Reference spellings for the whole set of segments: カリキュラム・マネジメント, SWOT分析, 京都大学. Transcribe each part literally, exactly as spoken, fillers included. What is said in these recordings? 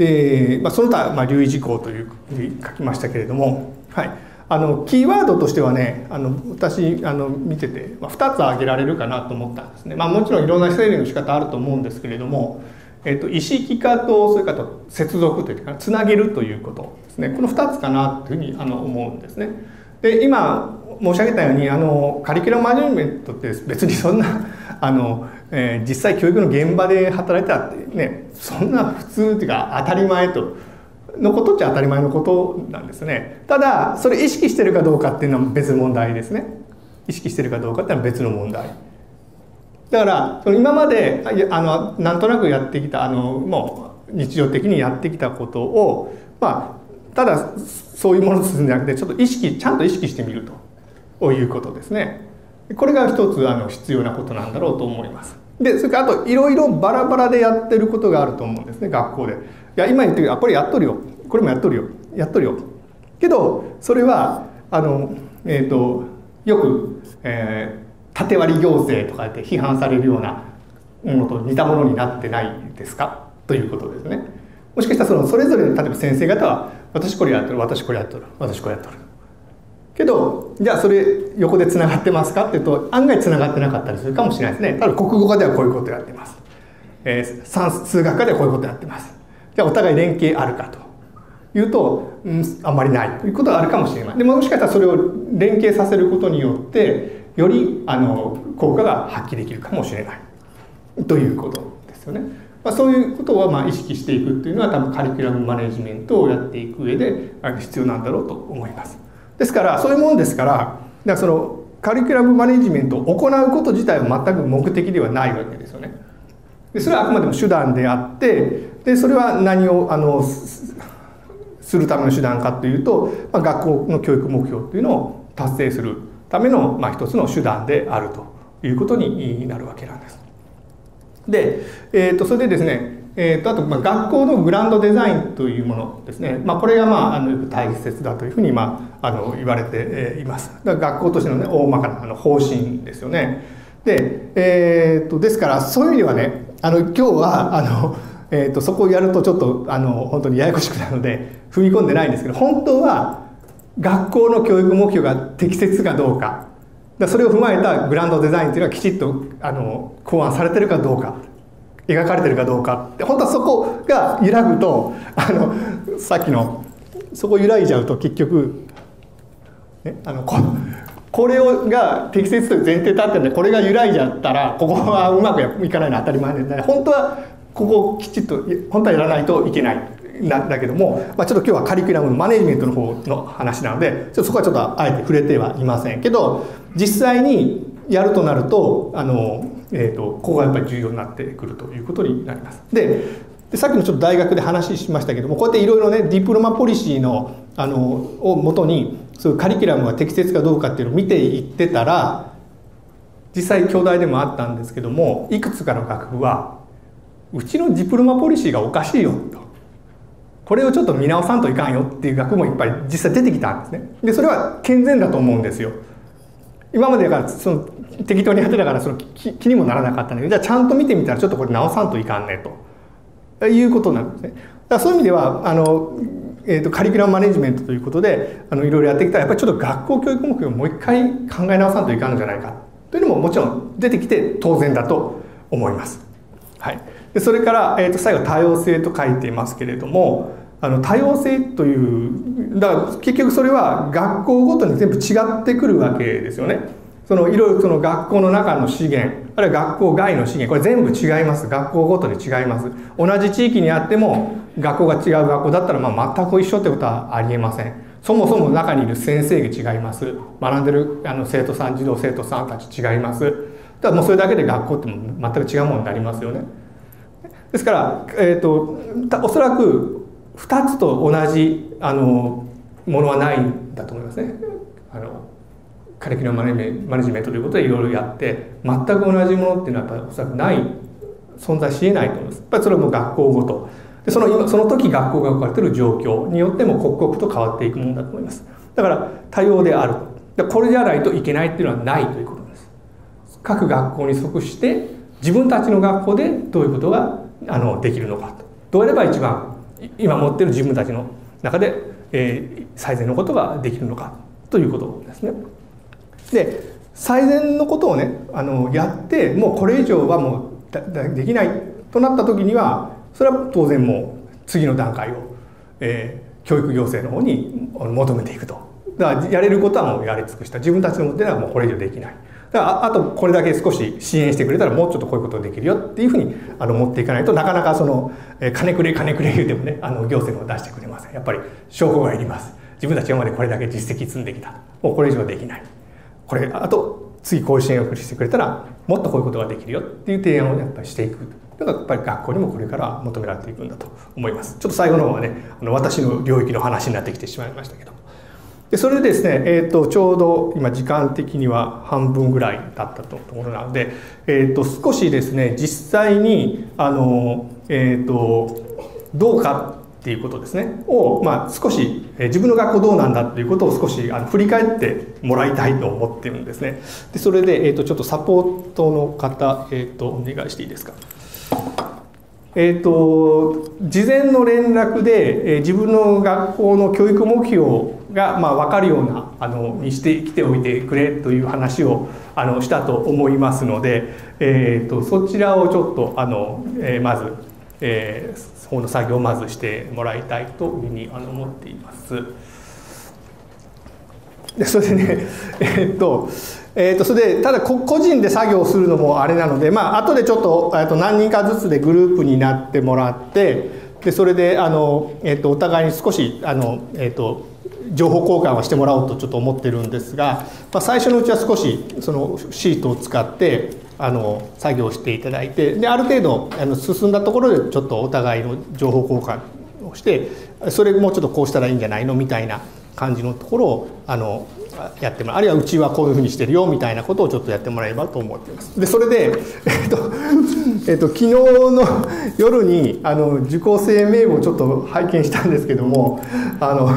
で、まあ、その他、まあ、留意事項という書きましたけれども、はい、あのキーワードとしてはね、あの私あの見てて、まあ、ふたつ挙げられるかなと思ったんですね。まあ、もちろんいろんな整理の仕方あると思うんですけれども、えっと、意識化とそれから接続というかつなげるということですね、このふたつかなというふうにあの思うんですね。で、今申し上げたようにあのカリキュラムマネジメントって別にそんなあの、えー、実際教育の現場で働いたら、ね、そんな普通というか当たり前とのことっちゃ当たり前のことなんですね。ただそれ意識してるかどうかっていうのは別の問題ですね。意識してるかどうかっていうのは別の問題だから、その今まであのなんとなくやってきたあのもう日常的にやってきたことを、まあ、ただそういうものとするんじゃなくてちょっと意識ちゃんと意識してみるということですね。これが一つあの必要なことなんだろうと思います。で、それからあといろいろバラバラでやってることがあると思うんですね、学校で。いや今言ってるけどこれやっとるよ、これもやっとるよ、やっとるよけど、それはあの、えー、とよく、えー縦割り行政とかって批判されるようなものと似たものになってないですかということですね。もしかしたらそのそれぞれの例えば先生方は私これやっとる、私これやっとる、私これやっとるけど、じゃあそれ横でつながってますかっていうと案外つながってなかったりするかもしれないですね。ただ国語科ではこういうことやってます、えー、算数学科ではこういうことやってます、じゃあお互い連携あるかというと、うん、あんまりないということがあるかもしれない。でもしかしたらそれを連携させることによってよりあの効果が発揮できるかもしれないということですよね。まあ、そういうことはまあ意識していくっていうのは多分カリキュラムマネジメントをやっていく上で必要なんだろうと思います。ですからそういうもんですから、だからそのカリキュラムマネジメントを行うこと自体は全く目的ではないわけですよね。でそれはあくまでも手段であって、でそれは何をあのするための手段かというと、まあ、学校の教育目標というのを達成するための、まあ、一つの手段であるということになるわけなんです。で、えー、とそれでですね、えー、とあとまあ学校のグランドデザインというものですね、まあ、これがまああのよく大切だというふうに、まあ、あの言われています。だから学校としての、ね、大まかなあの方針ですよね。で、えー、とですからそういう意味ではね、あの今日はあの、えー、とそこをやるとちょっとあの本当にややこしくなるので踏み込んでないんですけど、本当は学校の教育目標が適切かどうか、それを踏まえたグランドデザインというのはきちっとあの考案されてるかどうか、描かれてるかどうか、本当はそこが揺らぐとあのさっきのそこ揺らいじゃうと結局、ね、あの こ, これをが適切という前提立ってるんで、これが揺らいじゃったらここはうまくいかないのは当たり前で、本当はここをきちっと本当はやらないといけない。なんだけども、まあ、ちょっと今日はカリキュラムマネジメントの方の話なので、ちょっとそこはちょっとあえて触れてはいませんけど、実際にやるとなると、あの、えーと、ここがやっぱり重要になってくるということになります。で、でさっきのちょっと大学で話しましたけども、こうやっていろいろね、ディプロマポリシーの、あのをもとにそういうカリキュラムが適切かどうかっていうのを見ていってたら、実際京大でもあったんですけども、いくつかの学部はうちのディプロマポリシーがおかしいよと。これをちょっと見直さんといかんよっていう学もいっぱい実際出てきたんですね。でそれは健全だと思うんですよ。今までだからその適当にやってたからその 気, 気にもならなかったんだけど、じゃあちゃんと見てみたらちょっとこれ直さんといかんねということなんですね。だからそういう意味ではあの、えー、とカリキュラムマネジメントということでいろいろやってきたら、やっぱりちょっと学校教育目標をもう一回考え直さんといかんのじゃないかというのももちろん出てきて当然だと思います。はい、でそれから、えー、と最後多様性と書いていますけれども、あの多様性というだから結局それは学校ごとに全部違ってくるわけですよね。そのいろいろその学校の中の資源、あるいは学校外の資源、これ全部違います。学校ごとに違います。同じ地域にあっても学校が違う学校だったら、まあ全く一緒ってことはありえません。そもそも中にいる先生が違います。学んでるあの生徒さん、児童生徒さんたち違います。だからもうそれだけで学校っても全く違うものになりますよね。ですから、えーと、おそらくふたつと同じあのものはないんだと思いますね。あのカリキュラムマネ、マネジメントということでいろいろやって全く同じものっていうのはやっぱりおそらくない、存在しえないと思います。やっぱりそれも学校ごとで、そのその時学校が置かれている状況によっても刻々と変わっていくものだと思います。だから多様であると、これじゃないといけないっていうのはないということです。各学校に即して自分たちの学校でどういうことがあのできるのか、どうやれば一番今持っている自分たちの中で、えー、最善のことができるのかということですね。で、最善のことをね、あのやってもうこれ以上はもうできないとなった時には、それは当然もう次の段階を、えー、教育行政の方に求めていくと。だからやれることはもうやり尽くした、自分たちの持っているのはもうこれ以上できない、だからあとこれだけ少し支援してくれたらもうちょっとこういうことができるよっていうふうにあの持っていかないと、なかなかその金くれ金くれ言うてもね、あの行政も出してくれません。やっぱり証拠がいります。自分たち今までこれだけ実績積んできた、もうこれ以上できない、これあと次こういう支援をしてくれたらもっとこういうことができるよっていう提案をやっぱりしていくのがやっぱり学校にもこれから求められていくんだと思います。ちょっと最後の方はね、あの私の領域の話になってきてしまいましたけども、でそれでですね、えー、とちょうど今時間的には半分ぐらいだったところなので、えー、と少しですね実際にあの、えー、とどうかっていうことですねを、まあ、少し、えー、自分の学校どうなんだっていうことを少しあの振り返ってもらいたいと思ってるんですね。でそれで、えー、とちょっとサポートの方、えー、とお願いしていいですか。えー、と事前の連絡で、えー、自分の学校の教育目標が、まあ、分かるようなあのにしてきておいてくれという話をあのしたと思いますので、えー、とそちらをちょっとあの、えー、まず、えー、その作業をまずしてもらいたいというふうに思っています。でそれでね、えー、っとえー、とそれでただ個人で作業するのもあれなので、まあ後でちょっと何人かずつでグループになってもらって、でそれであの、えー、とお互いに少しあの、えー、と情報交換はしてもらおうとちょっと思ってるんですが、まあ、最初のうちは少しそのシートを使ってあの作業していただいて、である程度あの進んだところでちょっとお互いの情報交換をして、それもうちょっとこうしたらいいんじゃないのみたいな感じのところをあのやってもらう、あるいはうちはこういうふうにしてるよみたいなことをちょっとやってもらえればと思っています。でそれで、えっとえっと、昨日の夜にあの受講生名簿をちょっと拝見したんですけども、あの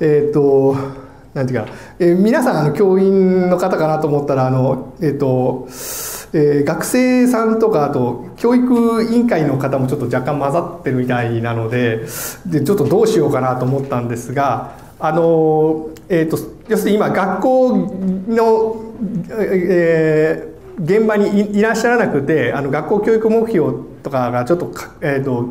えっとなんていうか、えー、皆さんあの教員の方かなと思ったら、あのえっ、ー、と、えー、学生さんとかあと教育委員会の方もちょっと若干混ざってるみたいなので、でちょっとどうしようかなと思ったんですが、あのえー、と要するに今学校の、えー、現場に い, いらっしゃらなくて、あの学校教育目標とかがちょっと、えー、と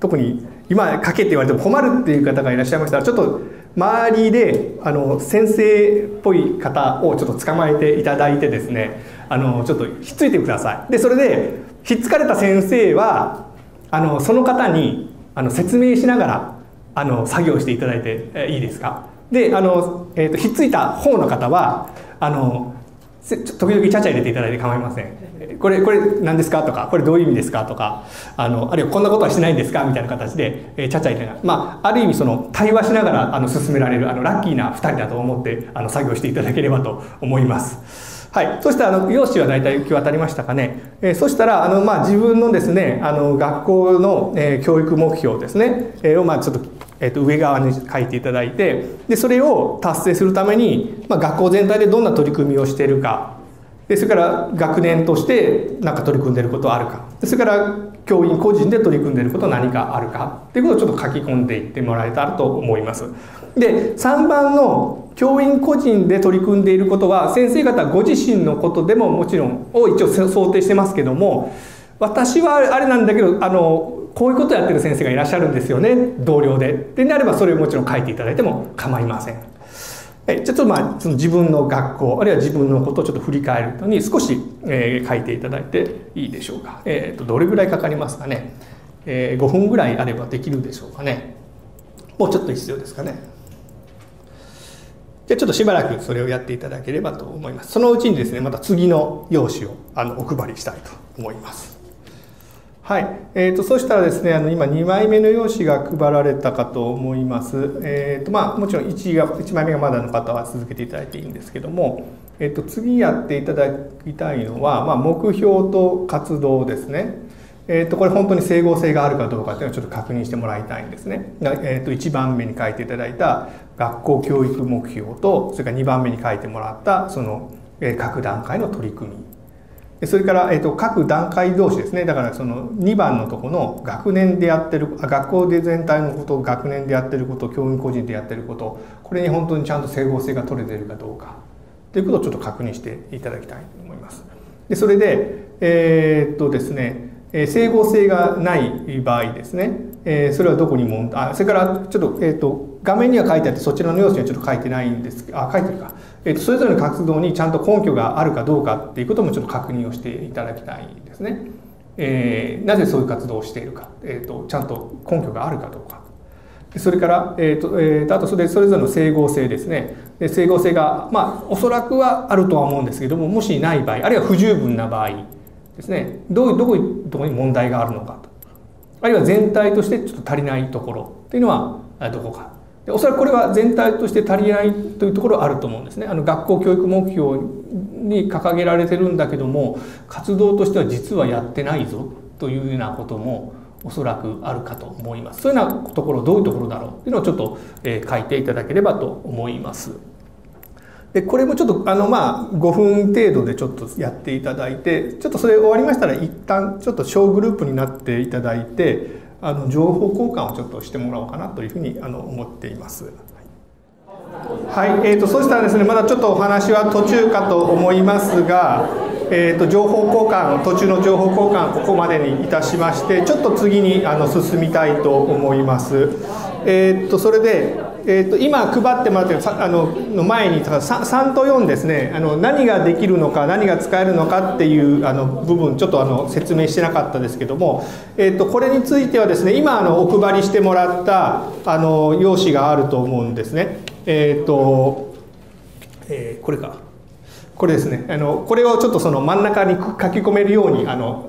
特に今かけって言われても困るっていう方がいらっしゃいましたら、ちょっと周りであの先生っぽい方をちょっと捕まえていただいてですね、あのちょっとひっついてください。でそれでひっつかれた先生はあのその方にあの説明しながらあの作業していただいていいですか。であの、えー、とひっついた方の方はあの時々ちゃちゃ入れていただいて構いません。これこれ何ですかとか、これどういう意味ですかとか、あのあるいはこんなことはしてないんですかみたいな形で、えー、ちゃちゃ入れながら、まあ、ある意味その対話しながらあの進められるあのラッキーなふたりだと思ってあの作業していただければと思います。はい、そしたらあの用紙は大体行き渡りましたかね。えー、そしたらあの、まあ、自分のですねあの学校の、えー、教育目標ですね、えー、をまあちょっと、えー、と上側に書いていただいて、でそれを達成するために、まあ、学校全体でどんな取り組みをしているか、でそれから学年として何か取り組んでいることはあるか、でそれから教員個人で取り組んでいることは何かあるかっていうことをちょっと書き込んでいってもらえたらと思います。でさんばんの教員個人で取り組んでいることは、先生方ご自身のことでももちろんを一応想定してますけども、私はあれなんだけどあのこういうことをやってる先生がいらっしゃるんですよね、同僚でってなればそれをもちろん書いていただいても構いません。えちょっとまあその自分の学校あるいは自分のことをちょっと振り返るのに少し、えー、書いていただいていいでしょうか。えー、とどれぐらいかかりますかね、えー、ごふんぐらいあればできるでしょうかね。もうちょっと必要ですかね。ちょっとしばらくそれをやっていただければと思います。そのうちにですねまた次の用紙をあのお配りしたいと思います。はい、えー、とそしたらですねあの今にまいめの用紙が配られたかと思います。えーとまあ、もちろん 1, が1枚目がまだの方は続けていただいていいんですけども、えー、と次やっていただきたいのは、まあ、目標と活動ですね。えー、とこれ本当に整合性があるかどうかというのをちょっと確認してもらいたいんですね。えー、といちばんめに書いていただいた学校教育目標と、それからにばんめに書いてもらったその各段階の取り組み、それから、えっと、各段階同士ですね。だからそのにばんのとこの学年でやってる、学校で全体のこと、学年でやってること、教員個人でやってること、これに本当にちゃんと整合性が取れてるかどうかということをちょっと確認していただきたいと思います。でそれで、えー、っとですね、整合性がない場合ですね、えー、それはどこにも、あ、それからちょっと、えー、っと画面には書いてあって、そちらの要素にはちょっと書いてないんですが、あ、書いてるか、えー、っとそれぞれの活動にちゃんと根拠があるかどうかっていうこともちょっと確認をしていただきたいんですね。えー、なぜそういう活動をしているか、えー、っとちゃんと根拠があるかどうか。それから、えーとえー、とあとそれ、それぞれの整合性ですね。で整合性が、まあ、おそらくはあるとは思うんですけども、もしない場合、あるいは不十分な場合ですね、どう、どこに、どこに問題があるのかと。あるいは全体としてちょっと足りないところっていうのはどこか。でおそらくこれは全体として足りないというところはあると思うんですね。あの学校教育目標に掲げられてるんだけども、活動としては実はやってないぞというようなことも、おそらくあるかと思います。そういうようなところ、どういうところだろうっていうのをちょっと書いていただければと思います。で、これもちょっとあのまあごふん程度でちょっとやっていただいて、ちょっとそれ終わりましたら一旦ちょっと小グループになっていただいて、あの情報交換をちょっとしてもらおうかなというふうにあの思っています。はい、えーと、そうしたらですね、まだちょっとお話は途中かと思いますが。えーと、情報交換、途中の情報交換、ここまでにいたしまして、ちょっと次にあの進みたいと思います。えーと、それで、えーと、今配ってもらっているあのの前にさんとよんですね、あの何ができるのか、何が使えるのかっていうあの部分、ちょっとあの説明してなかったですけども、えーと、これについてはですね、今あのお配りしてもらったあの用紙があると思うんですね。えーと、えー、これか。これですね、あのこれをちょっとその真ん中に書き込めるようにあの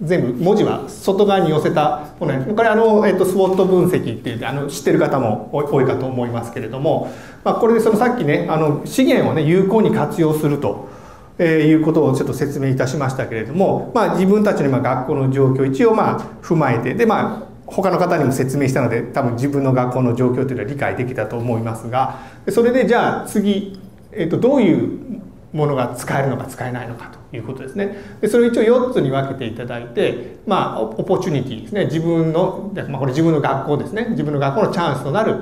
全部文字は外側に寄せたこの、これあの、えっと、スウォット分析っていうあの知ってる方も多いかと思いますけれども、まあ、これでそのさっきねあの資源をね有効に活用すると、えー、いうことをちょっと説明いたしましたけれども、まあ、自分たちの今学校の状況一応まあ踏まえてでまあ他の方にも説明したので多分自分の学校の状況というのは理解できたと思いますが、それでじゃあ次、えっと、どういうものが使えるのか使えないのかということですね。でそれを一応よっつに分けていただいて、まあ、オポチュニティですね、自分の、まあ、これ自分の学校ですね、自分の学校のチャンスとなる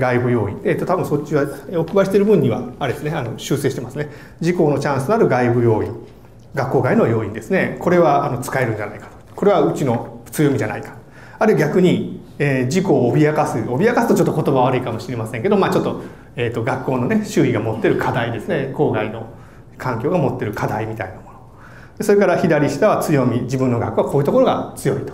外部要因、えー、と多分そっちはお配りしている分にはあれですね、あの修正してますね、自校のチャンスとなる外部要因、学校外の要因ですね、これはあの使えるんじゃないかと、これはうちの強みじゃないか、あるいは逆に、えー、自校を脅かす、脅かすとちょっと言葉悪いかもしれませんけど、まあ、ちょっと,、えー、と学校のね周囲が持ってる課題ですね、郊外の環境が持っている課題みたいなもの。それから左下は強み。自分の学校はこういうところが強いと。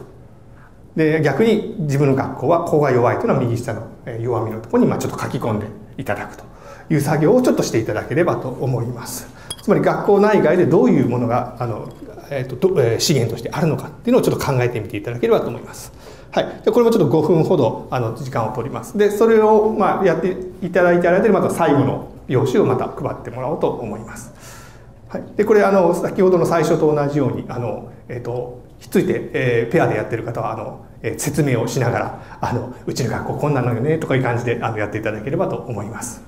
で、逆に自分の学校はここが弱いというのは右下の弱みのところにまあちょっと書き込んでいただくという作業をちょっとしていただければと思います。つまり学校内外でどういうものがあの、えーと、資源としてあるのかっていうのをちょっと考えてみていただければと思います。はい、でこれもちょっとごふんほどあの時間を取ります。で、それをまあやっていただいてあられてまた最後の用紙をまた配ってもらおうと思います。はい、でこれあの先ほどの最初と同じようにあの、えー、とひっついて、えー、ペアでやってる方はあの、えー、説明をしながらあのうちの学校こんなのよねとかいう感じであのやっていただければと思います。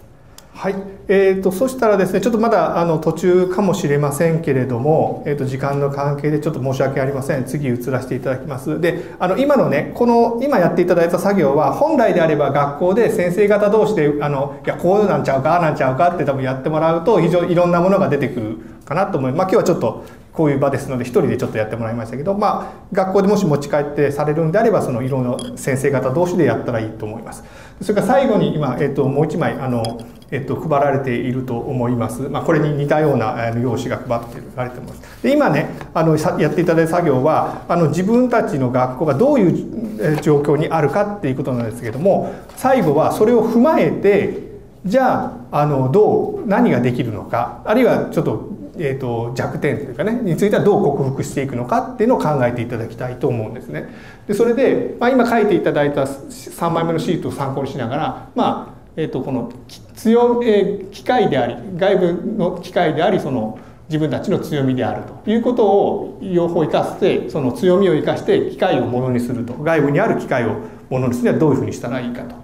はい、えー、とそしたらですねちょっとまだあの途中かもしれませんけれども、えー、と時間の関係でちょっと申し訳ありません。次移らせていただきます。であの今のねこの今やっていただいた作業は本来であれば学校で先生方同士であのいやこうなんちゃうかああなんちゃうかって多分やってもらうと非常にいろんなものが出てくるかなと思います。まあ、今日はちょっとこういう場ですので一人でちょっとやってもらいましたけど、まあ、学校でもし持ち帰ってされるんであればそのいろんな先生方同士でやったらいいと思います。それから最後に今、えー、ともう一枚あの、えー、と配られていると思います、まあ、これに似たような用紙が配ってられています。で今ねあのやっていただいた作業はあの自分たちの学校がどういう状況にあるかっていうことなんですけども、最後はそれを踏まえてじゃあ、 あのどう何ができるのか、あるいはちょっとえーと弱点というかねについてはどう克服していくのかっていうのを考えていただきたいと思うんですね。でそれで、まあ、今書いていただいたさんまいめのシートを参考にしながら、まあえーとこの強、えー、機械であり外部の機械でありその自分たちの強みであるということを両方生かしてその強みを生かして機械をものにすると、外部にある機械をものにするにはどういうふうにしたらいいかと。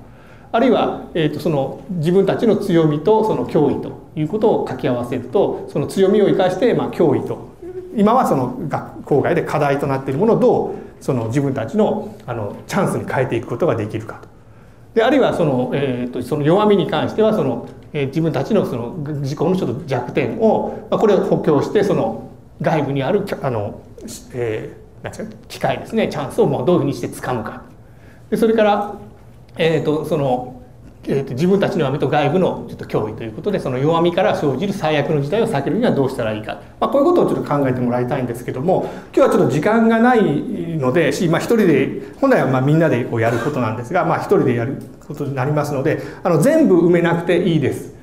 あるいは、えーとその自分たちの強みとその脅威ということを掛け合わせると、その強みを生かして、まあ、脅威と今はその学校外で課題となっているものをどうその自分たちのあのチャンスに変えていくことができるかと。であるいはその、えー、とその弱みに関してはその、えー、自分たちのその自己のちょっと弱点を、まあ、これを補強してその外部にあるあの、えー、なんていうか機会ですね、チャンスをもうどういうふうにして掴むか。でそれから、えーとそのえー、と自分たちの弱みと外部のちょっと脅威ということでその弱みから生じる最悪の事態を避けるにはどうしたらいいか、まあ、こういうことをちょっと考えてもらいたいんですけども、今日はちょっと時間がないのでし、まあ、一人で本来はまあみんなでこうやることなんですが、まあ、一人でやることになりますのであの全部埋めなくていいです。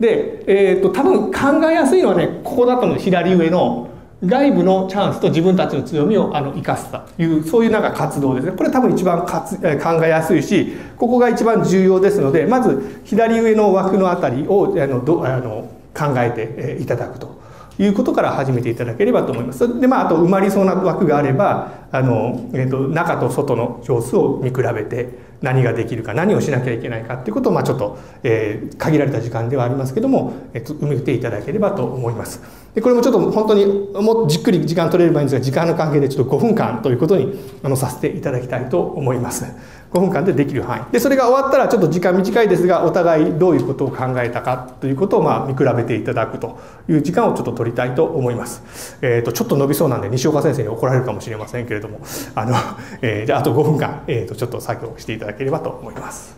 で、えー、と多分考えやすいのはね、ここだとの左上の外部のチャンスと自分たちの強みをあの生かすというそういうなんか活動ですね。これ多分一番かつ考えやすいし、ここが一番重要ですので、まず左上の枠のあたりをあのどあの考えていただくということから始めていただければと思います。で、まあ、あと埋まりそうな枠があればあの、えー、と中と外の様子を見比べて何ができるか何をしなきゃいけないかっていうことを、まあ、ちょっと、えー、限られた時間ではありますけども、えー、と埋めていただければと思います。でこれもちょっと本当にもうじっくり時間取れればいいんですが、時間の関係でちょっとごふんかんということにあのさせていただきたいと思います。ごふんかんでできる範囲で、それが終わったらちょっと時間短いですがお互いどういうことを考えたかということを、まあ、見比べていただくという時間をちょっと取りたいと思います。えー、とちょっと伸びそうなんで西岡先生に怒られるかもしれませんけれども、あの、えー、じゃああとごふんかん、えー、とちょっと作業していただきたいと思います。いただければと思います。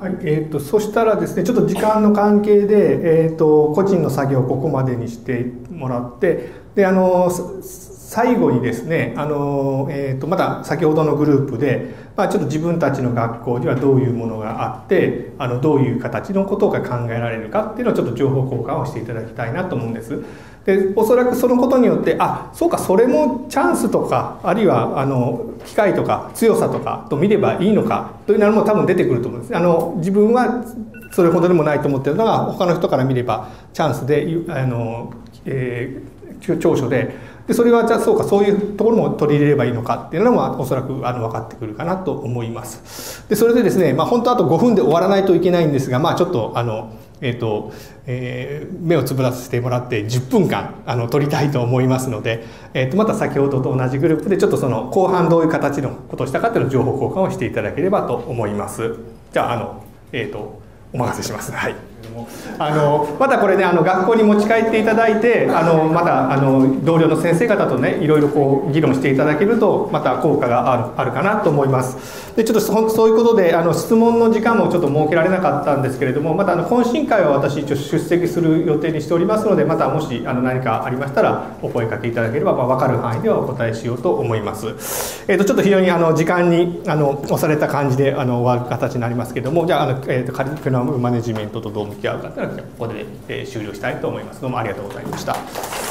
はい、えー、とそしたらですね、ちょっと時間の関係で、えー、と個人の作業をここまでにしてもらって、であの最後にですねあの、えー、とまた先ほどのグループで、まあ、ちょっと自分たちの学校にはどういうものがあってあのどういう形のことが考えられるかっていうのをちょっと情報交換をしていただきたいなと思うんです。でおそらくそのことによって、あそうかそれもチャンスとかあるいはあの機会とか強さとかと見ればいいのかというのも多分出てくると思うんです。あの自分はそれほどでもないと思っているのが他の人から見ればチャンスであの、えー、長所で、でそれはじゃあそうかそういうところも取り入れればいいのかっていうのもおそらくあの分かってくるかなと思います。でそれでですね、まあ、本当あとごふんで終わらないといけないんですが、まあ、ちょっとあのえーとえー、目をつぶらせてもらってじゅっぷんかんあの撮りたいと思いますので、えー、とまた先ほどと同じグループでちょっとその後半どういう形のことをしたかというのを情報交換をしていただければと思います。じゃあ、 あの、えー、とお任せします。はい、あのまたこれねあの学校に持ち帰っていただいてあのまたあの同僚の先生方とねいろいろこう議論していただけるとまた効果がある、あるかなと思います。でちょっと そ, そういうことであの質問の時間もちょっと設けられなかったんですけれども、またあの懇親会は私一応出席する予定にしておりますので、またもしあの何かありましたらお声かけいただければ、まあ、分かる範囲ではお答えしようと思います。えー、とちょっと非常にあの時間にあの押された感じであの終わる形になりますけれども、じゃああの、えー、とカリキュラムマネジメントとどう向き合うかというのはここで終了したいと思います。どうもありがとうございました。